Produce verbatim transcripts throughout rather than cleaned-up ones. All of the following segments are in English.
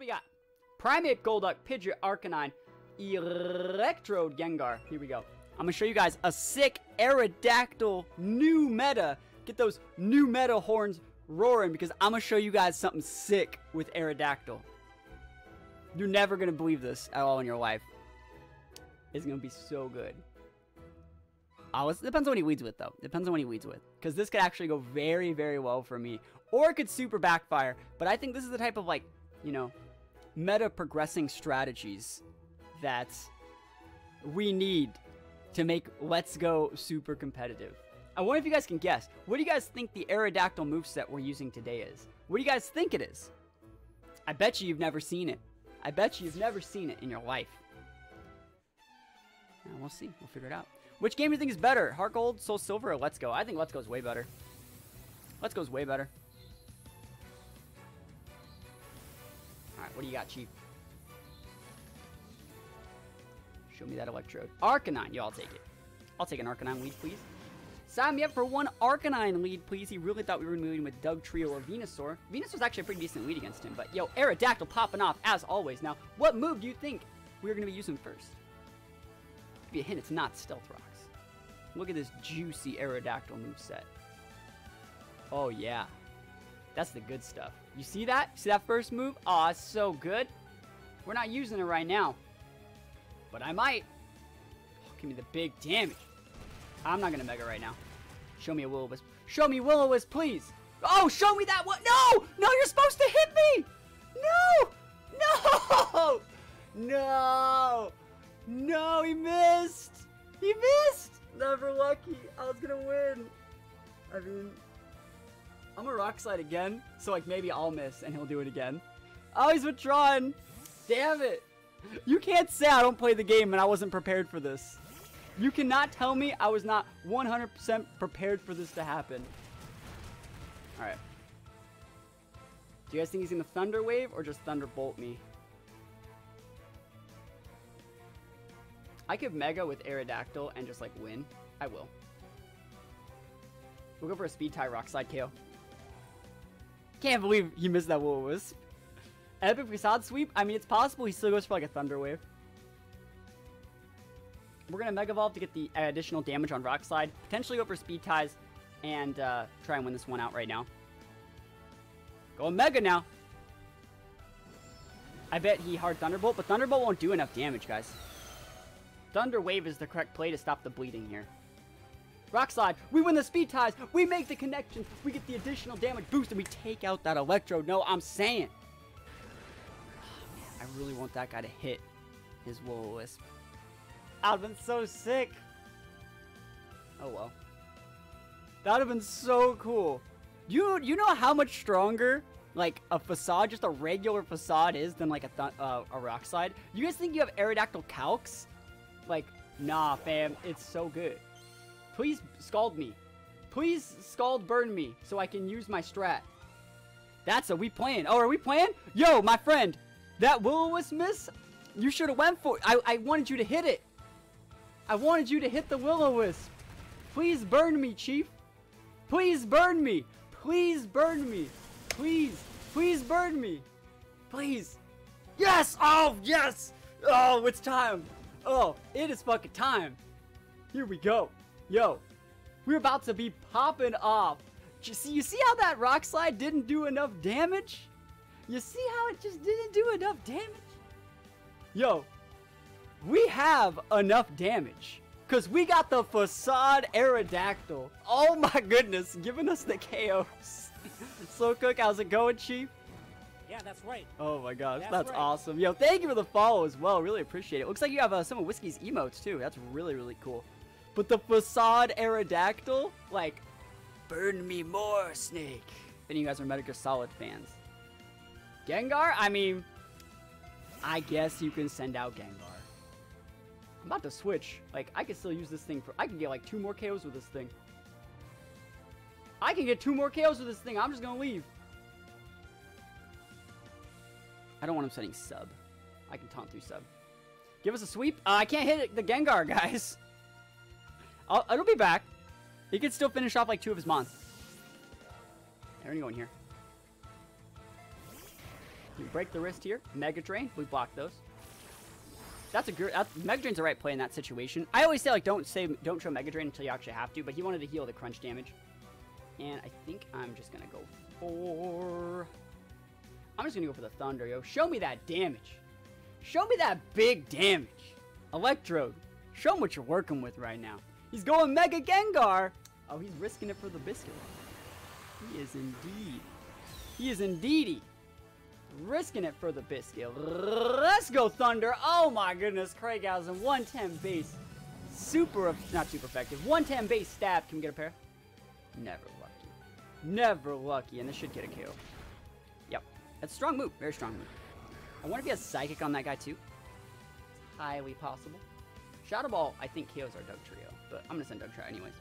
What do we got? Primeape, Golduck, Pidgeot, Arcanine, Electrode, Gengar. Here we go. I'm gonna show you guys a sick Aerodactyl new meta. Get those new meta horns roaring because I'm gonna show you guys something sick with Aerodactyl. You're never gonna believe this at all in your life. It's gonna be so good. Oh, it depends on what he weeds with, though. Depends on what he weeds with. Because this could actually go very, very well for me. Or it could super backfire. But I think this is the type of, like, you know, meta progressing strategies that we need to make Let's Go super competitive. I wonder if you guys can guess. What do you guys think the Aerodactyl moveset we're using today is? What do you guys think it is? I bet you you've never seen it. I bet you you've never seen it in your life. And we'll see. We'll figure it out. Which game do you think is better? HeartGold, SoulSilver, or Let's Go? I think Let's Go is way better. Let's Go is way better. Alright, what do you got, Chief? Show me that Electrode. Arcanine. Yo, I'll take it. I'll take an Arcanine lead, please. Sign me up for one Arcanine lead, please. He really thought we were going to be leading with Dugtrio or Venusaur. Venusaur's actually a pretty decent lead against him. But, yo, Aerodactyl popping off, as always. Now, what move do you think we're going to be using first? Give you a hint, it's not Stealth Rocks. Look at this juicy Aerodactyl moveset. Oh yeah, that's the good stuff. You see that? See that first move? Aw, it's so good. We're not using it right now, but I might. Oh, give me the big damage. I'm not gonna Mega right now. Show me a Will-O-Wisp. Show me Will-O-Wisp, please. Oh, show me that one. No, no, you're supposed to hit me. No, no, no. No, he missed! He missed! Never lucky. I was gonna win. I mean, I'm gonna rock slide again, so like maybe I'll miss and he'll do it again. Oh, he's withdrawn! Damn it! You can't say I don't play the game and I wasn't prepared for this. You cannot tell me I was not one hundred percent prepared for this to happen. Alright. Do you guys think he's gonna Thunder Wave or just Thunderbolt me? I could Mega with Aerodactyl and just, like, win. I will. We'll go for a Speed Tie Rock Slide K O. Can't believe he missed that Will-O-Wisp. Epic Facade Sweep? I mean, it's possible he still goes for, like, a Thunder Wave. We're going to Mega Evolve to get the additional damage on Rock Slide. Potentially go for Speed Ties and uh, try and win this one out right now. Going Mega now. I bet he hard Thunderbolt, but Thunderbolt won't do enough damage, guys. Thunder Wave is the correct play to stop the bleeding here. Rock Slide. We win the Speed Ties. We make the connections. We get the additional damage boost, and we take out that Electrode. No, I'm saying. Oh, man, I really want that guy to hit his Will-O-Wisp. That would have been so sick. Oh, well. That would have been so cool. You, you know how much stronger, like, a Facade, just a regular Facade is than, like, a, uh, a Rock Slide? You guys think you have Aerodactyl calcs? Like, nah, fam, it's so good. Please scald me. Please scald burn me so I can use my strat. That's a we playing. Oh, are we playing? Yo, my friend, that Will-O-Wisp miss, you should have went for it. I, I wanted you to hit it. I wanted you to hit the Will-O-Wisp. Please burn me, Chief. Please burn me. Please burn me. Please, please burn me. Please. Yes, oh, yes. Oh, it's time. Oh, it is fucking time. Here we go. Yo, we're about to be popping off. You see, you see how that Rock Slide didn't do enough damage? You see how it just didn't do enough damage? Yo, we have enough damage because we got the Facade Aerodactyl. Oh my goodness, giving us the K Os. Slow Cook, how's it going, Chief? Yeah, that's right. Oh my gosh, that's, that's right. Awesome. Yo, thank you for the follow as well. Really appreciate it. Looks like you have uh, some of Whiskey's emotes too. That's really, really cool. But the Facade Aerodactyl, like, burn me more, Snake. Then you guys are Medicare Solid fans. Gengar? I mean, I guess you can send out Gengar. I'm about to switch. Like, I can still use this thing for, I can get like two more K Os with this thing. I can get two more K Os with this thing. I'm just going to leave. I don't want him setting sub. I can taunt through sub. Give us a sweep. Uh, I can't hit the Gengar, guys. I'll, it'll be back. He can still finish off like two of his mons. There we go in here. We break the wrist here. Mega Drain. We block those. That's a good... Mega Drain's the right play in that situation. I always say, like, don't say, don't throw Mega Drain until you actually have to, but he wanted to heal the crunch damage. And I think I'm just going to go for... I'm just going to go for the Thunder, yo. Show me that damage. Show me that big damage. Electrode, show him what you're working with right now. He's going Mega Gengar. Oh, he's risking it for the biscuit. He is indeed. He is indeedy. Risking it for the biscuit. Let's go, Thunder. Oh, my goodness. Craigasm, one ten base. Super, not super effective. one ten base stab. Can we get a pair? Never lucky. Never lucky. And this should get a K O. Yep. That's a strong move. Very strong move. I wonder if he has Psychic on that guy, too. It's highly possible. Shadow Ball, I think, K Os our Dugtrio. But I'm going to send Dugtrio anyways.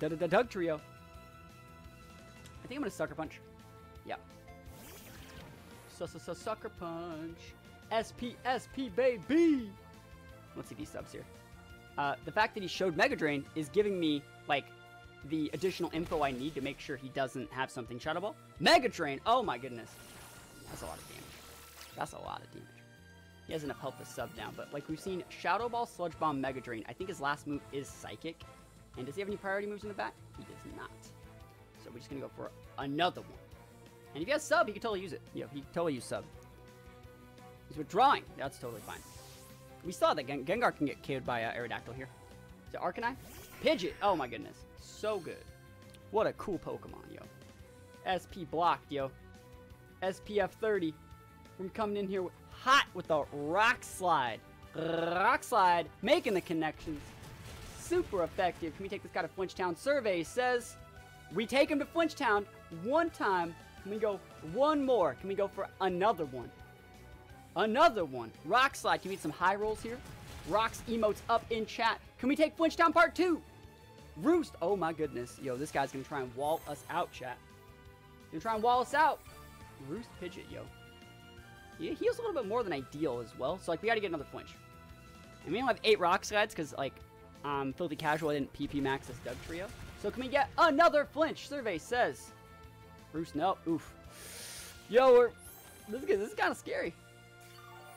Dugtrio. I think I'm going to Sucker Punch. Yeah. Sucker Punch. S P S P, baby! Let's see if he subs here. Uh, the fact that he showed Mega Drain is giving me, like, the additional info I need to make sure he doesn't have something Shadow Ball. Mega Drain! Oh, my goodness. That's a lot of damage. That's a lot of damage. He has enough health to sub down, but like we've seen, Shadow Ball, Sludge Bomb, Mega Drain. I think his last move is Psychic. And does he have any priority moves in the back? He does not. So we're just going to go for another one. And if he has sub, he can totally use it. Yeah, he can totally use sub. He's withdrawing. That's totally fine. We saw that Gen Gengar can get K O'd by uh, Aerodactyl here. So Arcanine? Pidgeot! Oh my goodness. So good. What a cool Pokemon, yo. S P blocked, yo. S P F thirty. From coming in here with, hot with a rock slide. Rock slide, making the connections. Super effective. Can we take this guy to Flinchtown? Survey says we take him to Flinchtown one time. Can we go one more? Can we go for another one? Another one. Rock slide. Can we get some high rolls here? Rocks emotes up in chat. Can we take Flinchtown part two? Roost. Oh my goodness. Yo, this guy's going to try and wall us out, chat. Going to try and wall us out. Roost Pidgeot, yo. He heals a little bit more than ideal as well. So, like, we gotta get another flinch. And we don't have eight rock slides because, like, um, Filthy Casual, I didn't P P max this Dugtrio. So, can we get another flinch? Survey says. Bruce, no. Oof. Yo, we're... This is, this is kind of scary.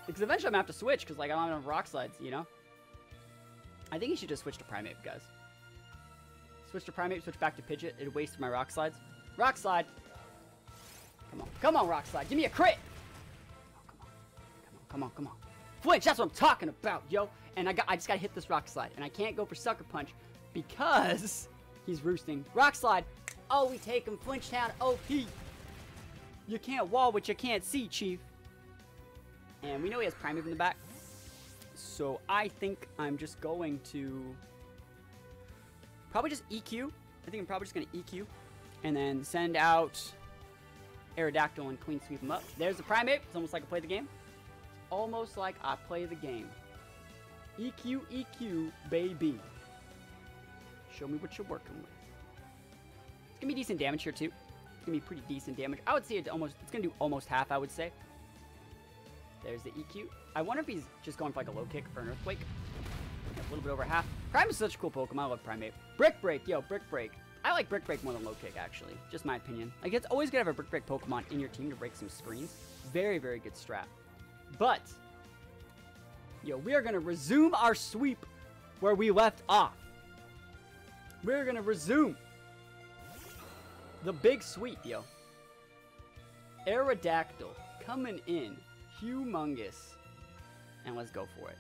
Because eventually I'm gonna have to switch because, like, I don't have enough rock slides, you know? I think you should just switch to Primeape, guys. Switch to Primeape, switch back to Pidgeot. It wasted my rock slides. Rock slide. Come on. Come on, rock slide. Give me a crit. Come on, come on. Flinch, that's what I'm talking about, yo. And I got, I just got to hit this rock slide. And I can't go for Sucker Punch because he's roosting. Rock slide. Oh, we take him. Flinchtown O P. You can't wall what you can't see, Chief. And we know he has Primeape in the back. So I think I'm just going to probably just E Q. I think I'm probably just going to E Q. And then send out Aerodactyl and clean sweep him up. There's the Primeape. It's almost like I played the game. Almost like I play the game. E Q, E Q, baby. Show me what you're working with. It's gonna be decent damage here too. It's gonna be pretty decent damage. I would say it's almost. It's gonna do almost half. I would say. There's the E Q. I wonder if he's just going for like a low kick or an earthquake. A little bit over half. Prime is such a cool Pokemon. I love Primeape. Brick Break, yo, Brick Break. I like Brick Break more than low kick actually. Just my opinion. Like it's always good to have a Brick Break Pokemon in your team to break some screens. Very, very good strat. But, yo, we are going to resume our sweep where we left off. We're going to resume the big sweep, yo. Aerodactyl coming in. Humongous. And let's go for it.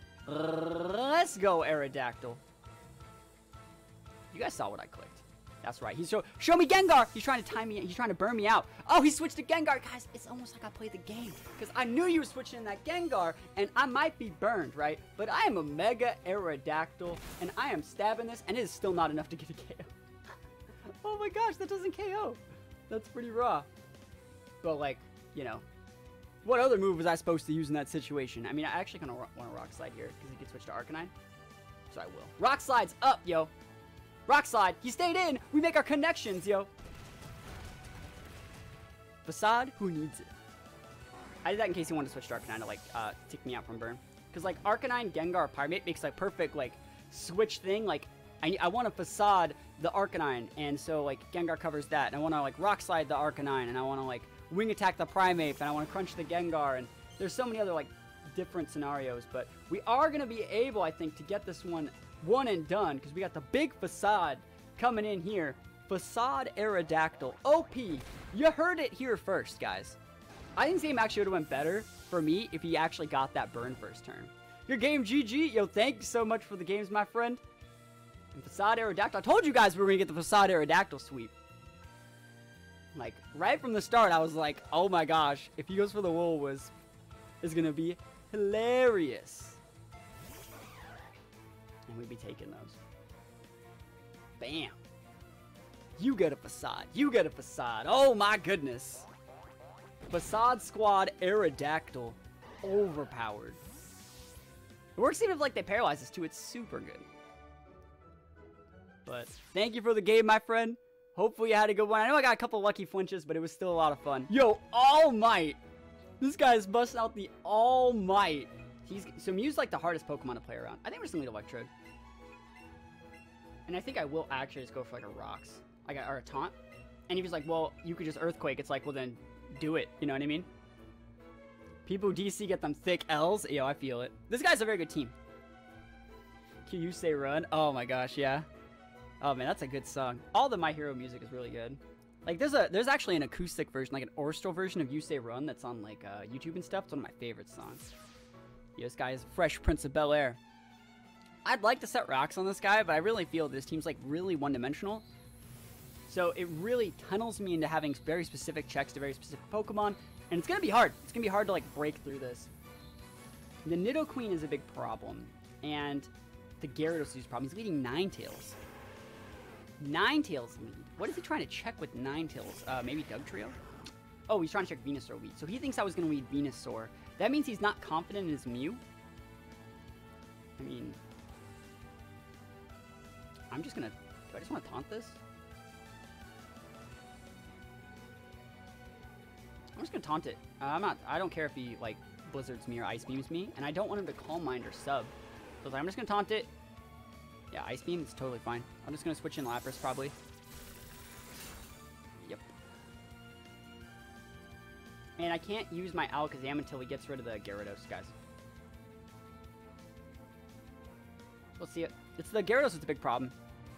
Let's go, Aerodactyl. You guys saw what I clicked. That's right. He's show, show me Gengar. He's trying to time me. He's trying to burn me out. Oh, he switched to Gengar. Guys, it's almost like I played the game. Because I knew you were switching in that Gengar. And I might be burned, right? But I am a Mega Aerodactyl. And I am stabbing this. And it is still not enough to get a K O. Oh my gosh, that doesn't K O. That's pretty raw. But like, you know. What other move was I supposed to use in that situation? I mean, I actually kind of want to Rock Slide here. Because he could switch to Arcanine. So I will. Rock Slide's up, yo. Rock slide. He stayed in. We make our connections, yo. Facade, who needs it? I did that in case he wanted to switch to Arcanine to, like, uh, take me out from burn. Because, like, Arcanine, Gengar, Primeape makes, like, perfect, like, switch thing. Like, I, I want to Facade the Arcanine, and so, like, Gengar covers that. And I want to, like, Rock Slide the Arcanine, and I want to, like, Wing Attack the Primeape, and I want to Crunch the Gengar, and there's so many other, like, different scenarios, but we are going to be able, I think, to get this one one and done, because we got the big Facade coming in here. Facade Aerodactyl, O P. You heard it here first, guys. I think this game actually would have went better for me if he actually got that burn first turn. Your game, G G. Yo, thank you so much for the games, my friend. And Facade Aerodactyl. I told you guys we were going to get the Facade Aerodactyl sweep. Like, right from the start, I was like, oh my gosh. If he goes for the Woolworths, it's going to be hilarious. And we'd be taking those. Bam. You get a Facade. You get a Facade. Oh my goodness. Facade Squad Aerodactyl. Overpowered. It works even if, like, they paralyze us too. It's super good. But thank you for the game, my friend. Hopefully you had a good one. I know I got a couple lucky flinches, but it was still a lot of fun. Yo, All Might. This guy is busting out the All Might. He's, so Mew's like the hardest Pokemon to play around. I think we're just going to need Electrode. And I think I will actually just go for like a Rocks. I got, or a Taunt. And if he's like, well, you could just Earthquake. It's like, well then, do it. You know what I mean? People who D C get them thick L's. Yo, I feel it. This guy's a very good team. Can you say run? Oh my gosh, yeah. Oh man, that's a good song. All the My Hero music is really good. Like, there's a there's actually an acoustic version, like an orchestral version of You Say Run that's on like uh, YouTube and stuff. It's one of my favorite songs. Yo, this guy is Fresh Prince of Bel-Air. I'd like to set Rocks on this guy, but I really feel this team's like really one-dimensional. So it really tunnels me into having very specific checks to very specific Pokemon. And it's going to be hard. It's going to be hard to, like, break through this. The Nidoqueen is a big problem. And the Gyarados is a problem. He's leading Ninetales. Ninetales lead. What is he trying to check with Ninetales? Uh, maybe Dugtrio? Oh, he's trying to check Venusaur lead. So he thinks I was going to lead Venusaur. That means he's not confident in his Mew. I mean... I'm just going to... Do I just want to taunt this? I'm just gonna taunt it. Uh, I'm not. I don't care if he like blizzards me or ice beams me, and I don't want him to Calm Mind or sub. So like, I'm just gonna taunt it. Yeah, ice beam is totally fine. I'm just gonna switch in Lapras probably. Yep. And I can't use my Alakazam until he gets rid of the Gyarados, guys. Let's see it. It's the Gyarados that's a big problem.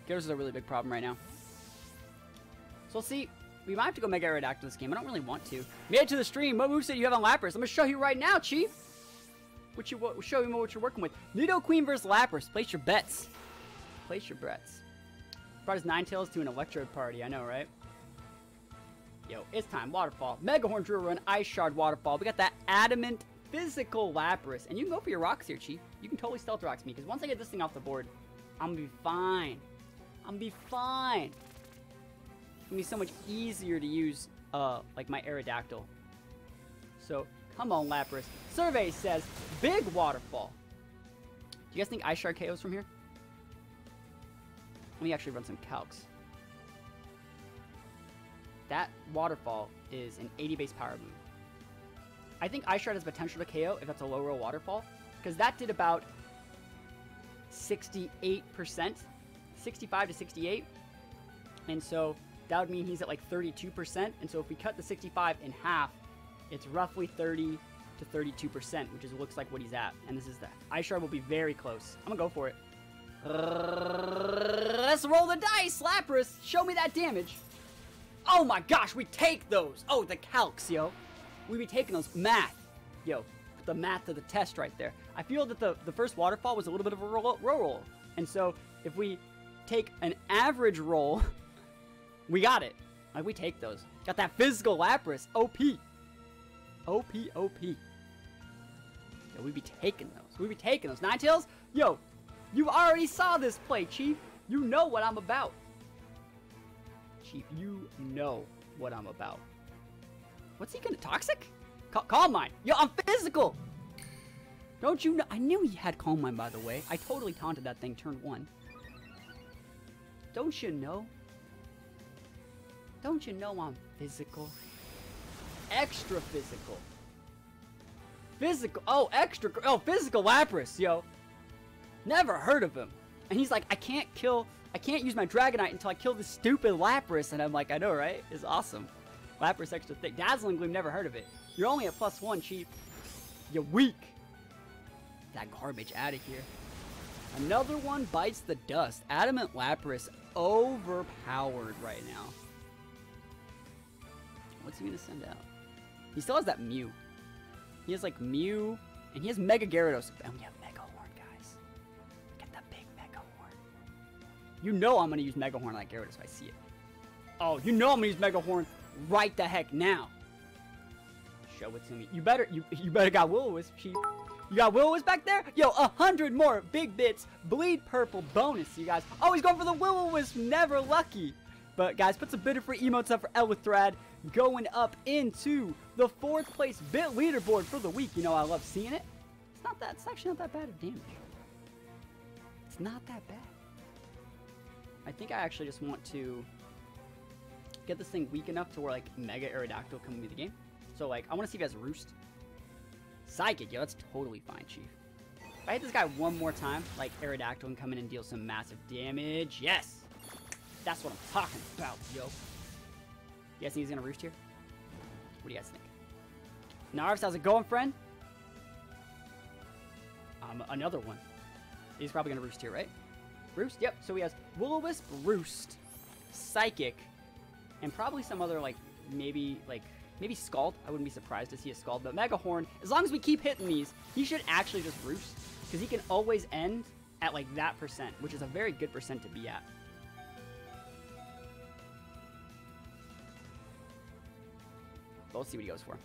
Gyarados is a really big problem right now. So let's see. We might have to go Mega Aerodactyl this game. I don't really want to. Made it to the stream. What moveset do you have on Lapras? I'm going to show you right now, Chief. What you, what, show you what you're working with. Nidoqueen versus Lapras. Place your bets. Place your bets. Brought his Ninetales to an Electrode party. I know, right? Yo, it's time. Waterfall. Mega Horn Drill Run. Ice Shard Waterfall. We got that adamant physical Lapras. And you can go for your Rocks here, Chief. You can totally Stealth Rocks me. Because once I get this thing off the board, I'm going to be fine. I'm going to be fine. It's gonna be so much easier to use, uh, like my Aerodactyl. So, come on, Lapras. Survey says, big waterfall. Do you guys think Ice Shard K Os from here? Let me actually run some calcs. That waterfall is an eighty base power move. I think Ice Shard has potential to K O if that's a low roll waterfall, because that did about sixty-eight percent, sixty-five to sixty-eight, and so. That would mean he's at like thirty-two percent. And so if we cut the sixty-five in half, it's roughly thirty to thirty-two percent, which is looks like what he's at. And this is that. Ice Shard will be very close. I'm going to go for it. Let's roll the dice, Lapras. Show me that damage. Oh my gosh, we take those. Oh, the calcs, yo. We be taking those. Math. Yo, put the math to the test right there. I feel that the, the first waterfall was a little bit of a roll, roll roll. And so if we take an average roll... We got it. Like, we take those. Got that physical Lapras. O P. O P, O P. Yo, we be taking those. We be taking those. Ninetales? Yo, you already saw this play, Chief. You know what I'm about. Chief, you know what I'm about. What's he gonna... Toxic? Cal Calm Mind. Yo, I'm physical. Don't you know... I knew he had Calm Mind, by the way. I totally taunted that thing turn one. Don't you know... Don't you know I'm physical? Extra physical. Physical. Oh, extra. Oh, physical Lapras, yo. Never heard of him. And he's like, I can't kill. I can't use my Dragonite until I kill this stupid Lapras. And I'm like, I know, right? It's awesome. Lapras extra thick. Dazzling Gloom, never heard of it. You're only at plus one, cheap. You're weak. That garbage out of here. Another one bites the dust. Adamant Lapras overpowered right now. What's he going to send out? He still has that Mew. He has like Mew, and he has Mega Gyarados. And we have Mega Horn, guys. Get the big Mega Horn. You know I'm going to use Mega Horn like Gyarados if I see it. Oh, you know I'm going to use Mega Horn right the heck now. Show it to me. You better, you, you better got Will-O-Wisp, cheap. You got Will-O-Wisp back there? Yo, a hundred more big bits. Bleed purple bonus, you guys. Oh, he's going for the Will-O-Wisp. Never lucky. But guys, put some bitter free emotes up for Elithrad. Going up into the fourth place bit leaderboard for the week. You know I love seeing it. It's not that. It's actually not that bad of damage. It's not that bad. I think I actually just want to get this thing weak enough to where like Mega Aerodactyl can be the game. So like I want to see you guys roost. Psychic, yo, that's totally fine, Chief. If I hit this guy one more time, like Aerodactyl can come in and deal some massive damage. Yes, that's what I'm talking about, yo. You guys think he's gonna roost here? What do you guys think? Narves, how's it going, friend? Um, another one. He's probably gonna roost here, right? Roost, yep. So he has Will-O-Wisp, Roost, Psychic, and probably some other like maybe like maybe Scald. I wouldn't be surprised to see a Scald, but Mega Horn. As long as we keep hitting these, he should actually just roost because he can always end at like that percent, which is a very good percent to be at. But let's see what he goes for.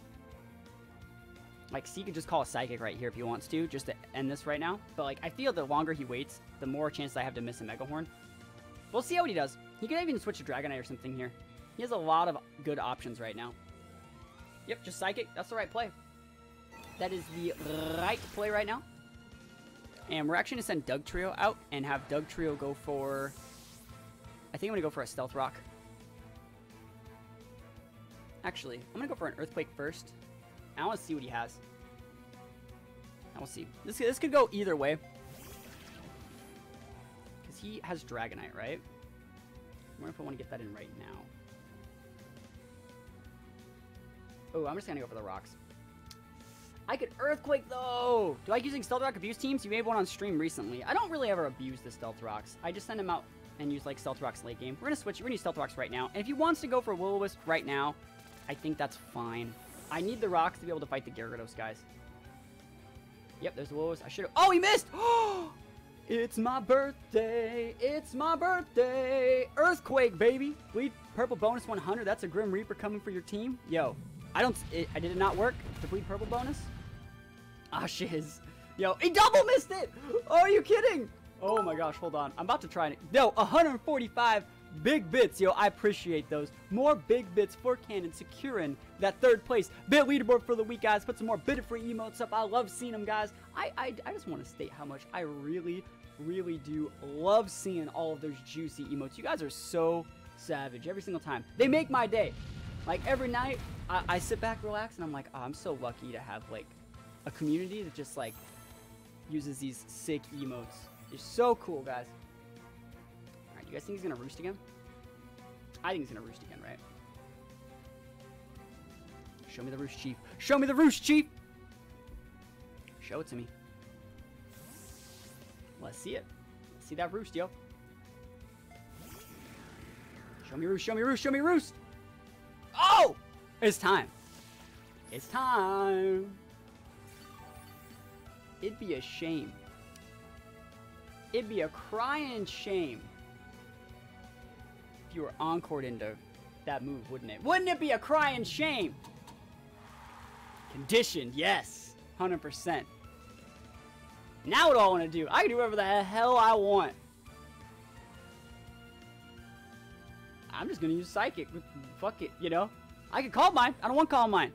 Like, so he could just call a Psychic right here if he wants to, just to end this right now. But, like, I feel the longer he waits, the more chance I have to miss a Mega Horn. We'll see how he does. He could even switch to Dragonite or something here. He has a lot of good options right now. Yep, just Psychic. That's the right play. That is the right play right now. And we're actually going to send Dugtrio out and have Dugtrio go for... I think I'm going to go for a Stealth Rock. Actually, I'm going to go for an Earthquake first. I want to see what he has. I will see. This, this could go either way. Because he has Dragonite, right? I wonder if I want to get that in right now. Oh, I'm just going to go for the rocks. I could Earthquake, though! Do I like using Stealth Rock abuse teams? You made one on stream recently. I don't really ever abuse the Stealth Rocks. I just send them out and use, like, Stealth Rocks late game. We're going to switch. We're going to use Stealth Rocks right now. And if he wants to go for Will-O-Wisp right now... I think that's fine. I need the rocks to be able to fight the Gyarados, guys. Yep, there's the Will-O-Wisp. I should have... Oh, he missed! Oh! It's my birthday. It's my birthday. Earthquake, baby. Bleed Purple bonus one hundred. That's a Grim Reaper coming for your team. Yo, I don't... It, I did it not work? The Bleed Purple bonus? Ah, shiz. Yo, he double missed it! Oh, are you kidding? Oh, my gosh. Hold on. I'm about to try it. No, one forty-five... Big bits, yo, I appreciate those. More big bits for Cannon securing that third place bit leaderboard for the week, guys. Put some more bit free emotes up. I love seeing them, guys. I, I, I just want to state how much I really, really do love seeing all of those juicy emotes. You guys are so savage every single time. They make my day. Like every night, I, I sit back, relax, and I'm like, oh, I'm so lucky to have like a community that just like uses these sick emotes. They're so cool, guys. You guys think he's going to roost again? I think he's going to roost again, right? Show me the roost, Chief. Show me the roost, Chief! Show it to me. Let's see it. Let's see that roost, yo. Show me roost, show me roost, show me roost! Oh! It's time. It's time. It'd be a shame. It'd be a crying shame. You were encored into that move, wouldn't it? Wouldn't it be a crying shame? Conditioned, yes, one hundred percent. Now what do I want to do? I can do whatever the hell I want. I'm just gonna use Psychic. Fuck it, you know. I can call mine. I don't want to call mine.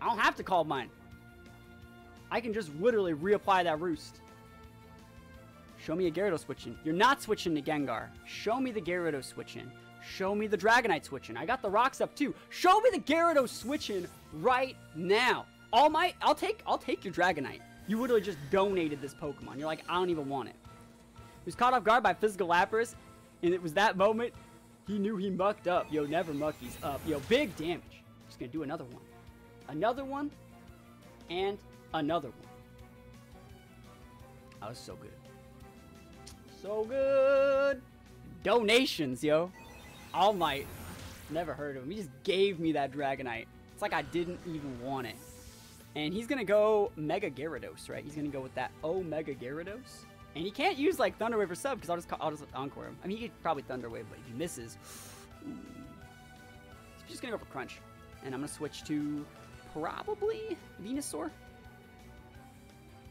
I don't have to call mine. I can just literally reapply that roost. Show me a Gyarados switching. You're not switching to Gengar. Show me the Gyarados switching. Show me the Dragonite switching. I got the rocks up too. Show me the Gyarados switching right now. All my, I'll take, I'll take your Dragonite. You literally just donated this Pokemon. You're like, I don't even want it. He was caught off guard by physical Lapras, and it was that moment He knew he mucked up. Yo, never muckies up. Yo, big damage. Just gonna do another one. Another one. And another one. That was so good. So good. Donations, yo. All Might. Never heard of him. He just gave me that Dragonite. It's like I didn't even want it. And he's gonna go Mega Gyarados, right? He's gonna go with that Omega Gyarados. And he can't use like Thunder Wave or Sub because I'll just call, I'll just Encore him. I mean, he could probably Thunder Wave, but if he misses, ooh, he's just gonna go for Crunch. And I'm gonna switch to probably Venusaur.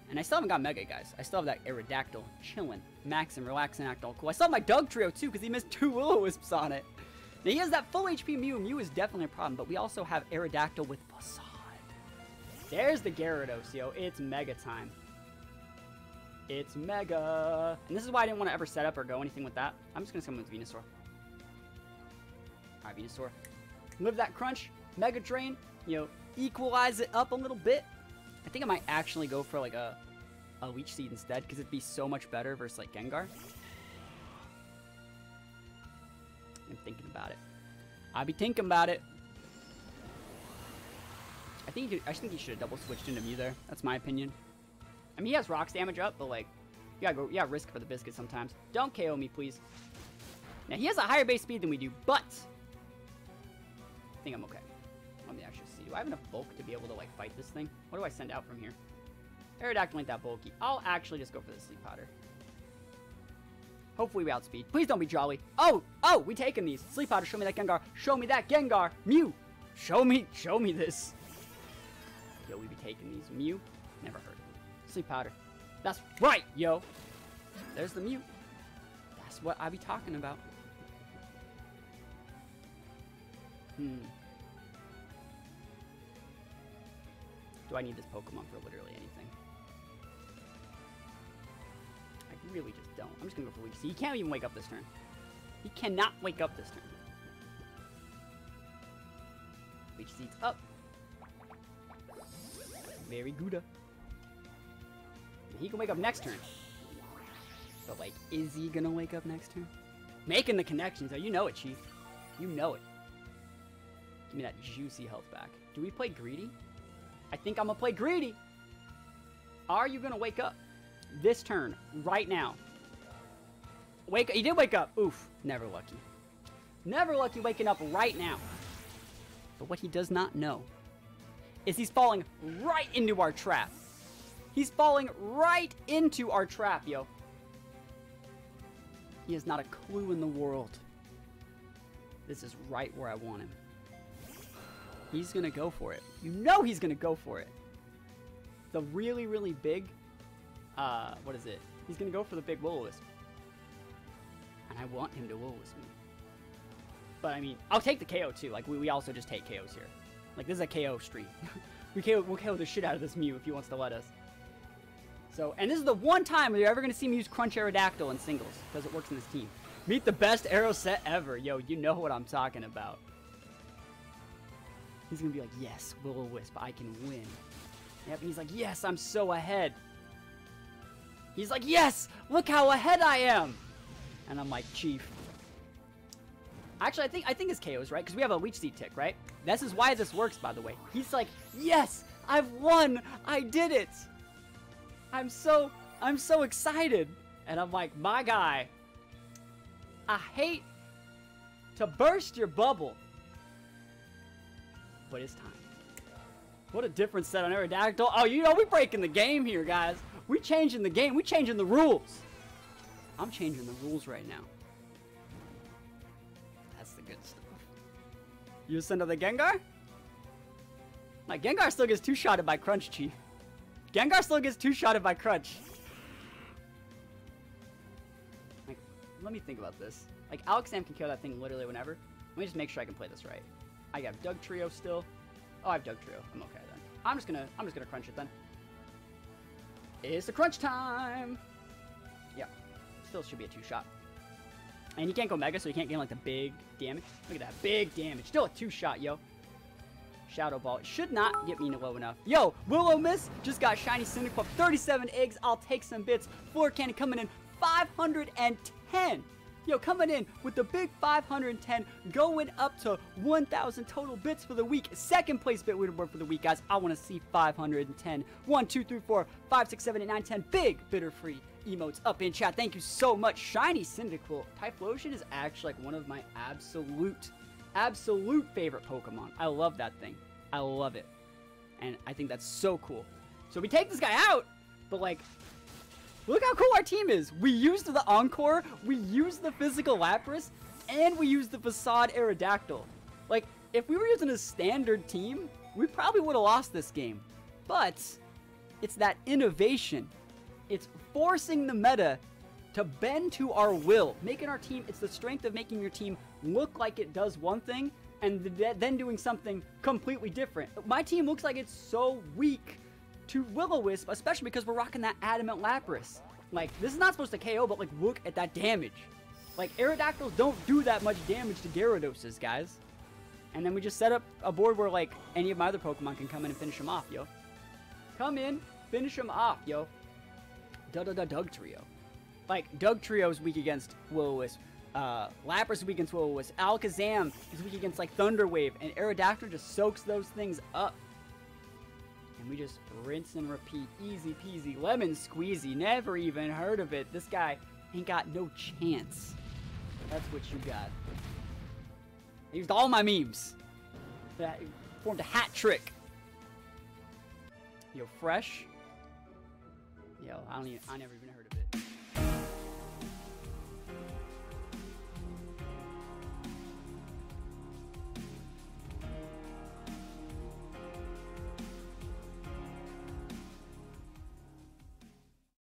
And I still haven't got Mega, guys. I still have that Aerodactyl chilling, maxing, relaxing, act all cool. I still have my Dugtrio too because he missed two Will-O-Wisps on it. Now he has that full H P Mew. Mew is definitely a problem, but we also have Aerodactyl with Facade. There's the Gyarados, yo. It's Mega time. It's Mega. And this is why I didn't want to ever set up or go anything with that. I'm just going to summon with Venusaur. Alright, Venusaur. Live that Crunch. Mega Drain. You know, equalize it up a little bit. I think I might actually go for like a, a Leech Seed instead, because it'd be so much better versus like Gengar. I'm thinking about it. I be thinking about it. I think he could, I think he should have double switched into Mew there. That's my opinion. I mean, he has Rock's damage up, but like, you gotta, go, you gotta risk for the biscuit sometimes. Don't K O me, please. Now, he has a higher base speed than we do, but I think I'm okay. Let me actually see. Do I have enough bulk to be able to, like, fight this thing? What do I send out from here? Aerodactyl ain't that bulky. I'll actually just go for the Sleep Powder. Hopefully, we outspeed. Please don't be jolly. Oh! Oh! We taking these. Sleep Powder, show me that Gengar. Show me that Gengar. Mew! Show me, show me this. Yo, we be taking these. Mew? Never heard of it. Sleep Powder. That's right, yo. There's the Mew. That's what I be talking about. Hmm. Do I need this Pokemon for literally anything? I really just don't. I'm just gonna go for Leech Seed. He can't even wake up this turn. He cannot wake up this turn. Leech Seed's up. Very good. He can wake up next turn. But, like, is he gonna wake up next turn? Making the connections, though. You know it, Chief. You know it. Give me that juicy health back. Do we play Greedy? I think I'm gonna play Greedy. Are you gonna wake up this turn right now? Wake up. He did wake up. Oof. Never lucky. Never lucky waking up right now. But what he does not know is he's falling right into our trap. He's falling right into our trap, yo. He has not a clue in the world. This is right where I want him. He's gonna go for it. You know he's gonna go for it. The really, really big, uh, what is it? He's gonna go for the big Will-O-Wisp. And I want him to Will-O-Wisp me. But I mean, I'll take the K O too. Like, we, we also just take K Os here. Like, this is a K O street. we K O, we'll K O the shit out of this Mew if he wants to let us. So, and this is the one time where you're ever going to see me use Crunch Aerodactyl in singles, because it works in this team. Meet the best aero set ever. Yo, you know what I'm talking about. He's going to be like, yes, Will-O-Wisp, I can win. Yep, and he's like, yes, I'm so ahead. He's like, yes, look how ahead I am. And I'm like, Chief. Actually, I think I think his K Os, right? Because we have a Leech Seed tick, right? This is why this works, by the way. He's like, yes, I've won. I did it. I'm so, I'm so excited. And I'm like, my guy, I hate to burst your bubble, but it's time. What a different set on Aerodactyl. Oh, you know, we're breaking the game here, guys. We're changing the game. We're changing the rules. I'm changing the rules right now. That's the good stuff. You send out the Gengar? Like, Gengar still gets two-shotted by Crunch, Chief. Gengar still gets two-shotted by Crunch. Like, let me think about this. Like, Alakazam can kill that thing literally whenever. Let me just make sure I can play this right. I have Dugtrio still. Oh, I have Dugtrio. I'm okay then. I'm just gonna, I'm just gonna Crunch it then. It's the Crunch time. Yeah, still should be a two-shot. And he can't go Mega, so he can't gain like the big damage. Look at that big damage. Still a two-shot, yo. Shadow Ball. It should not get me low enough. Yo, Willow Miss just got shiny Cyndaquil. thirty-seven eggs. I'll take some bits. Floor Cannon coming in. five hundred ten. Yo, coming in with the big five hundred ten, going up to one thousand total bits for the week. Second place bit leaderboard for the week, guys. I want to see five hundred ten. one, two, three, four, five, six, seven, eight, nine, ten. Big bitter free emotes up in chat. Thank you so much. Shiny Cyndaquil. Typhlosion is actually like one of my absolute, absolute favorite Pokemon. I love that thing. I love it. And I think that's so cool. So we take this guy out, but like, look how cool our team is. We used the Encore, we used the physical Lapras, and we used the Facade Aerodactyl. Like, if we were using a standard team, we probably would have lost this game. But it's that innovation. It's forcing the meta to bend to our will, making our team, it's the strength of making your team look like it does one thing, and then doing something completely different. My team looks like it's so weak to Will-O-Wisp, especially because we're rocking that Adamant Lapras. Like, this is not supposed to K O, but like, look at that damage. Like, Aerodactyls don't do that much damage to Gyaradoses, guys. And then we just set up a board where like, any of my other Pokemon can come in and finish them off, yo. Come in, finish them off, yo. Da-da-da Dugtrio. Like, Dugtrio is weak against Will-O-Wisp. Uh, Lapras is weak against Will-O-Wisp. Alakazam is weak against like Thunder Wave, and Aerodactyl just soaks those things up. And we just rinse and repeat. Easy peasy, lemon squeezy. Never even heard of it. This guy ain't got no chance. That's what you got. I used all my memes. That formed a hat trick. Yo, fresh. Yo, I don't even. I never even.